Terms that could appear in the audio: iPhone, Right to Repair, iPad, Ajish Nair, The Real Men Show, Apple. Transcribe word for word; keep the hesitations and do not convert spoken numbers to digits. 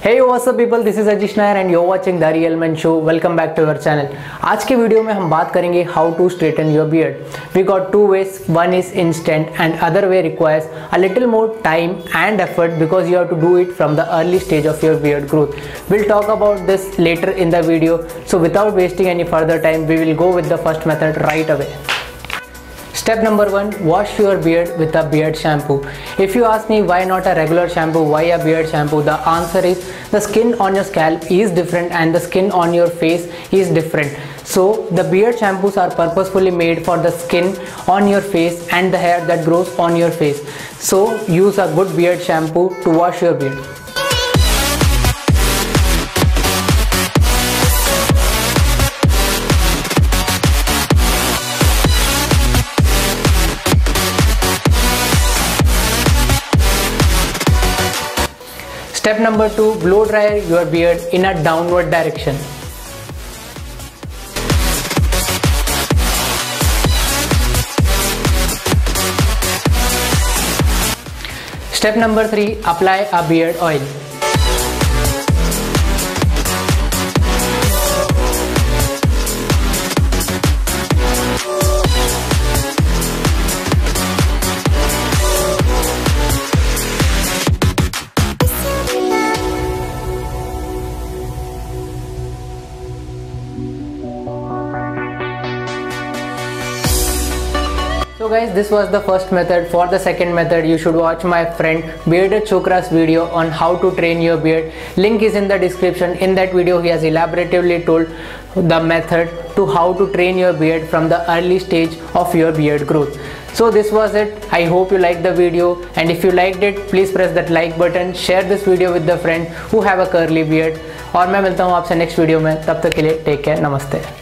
Hey what's up people, this is Ajish Nair and you're watching The Real Men Show. Welcome back to our channel. आज के video में हम बात करेंगे how to straighten your beard. We got two ways. One is instant and other way requires a little more time and effort because you have to do it from the early stage of your beard growth. We'll talk about this later in the video. So without wasting any further time, we will go with the first method right away. Step number one, wash your beard with a beard shampoo. If you ask me why not a regular shampoo, why a beard shampoo, the answer is the skin on your scalp is different and the skin on your face is different. So the beard shampoos are purposefully made for the skin on your face and the hair that grows on your face. So use a good beard shampoo to wash your beard. Step number two, blow dry your beard in a downward direction. Step number three, apply a beard oil. So guys, this was the first method. For the second method, you should watch my friend Bearded Chokra's video on how to train your beard. Link is in the description. In that video, he has elaboratively told the method to how to train your beard from the early stage of your beard growth. So this was it. I hope you liked the video, and if you liked it, please press that like button. Share this video with the friend who have a curly beard. और मैं मिलता हूँ आपसे next video में. तब तक के लिए टेक केयर. नमस्ते.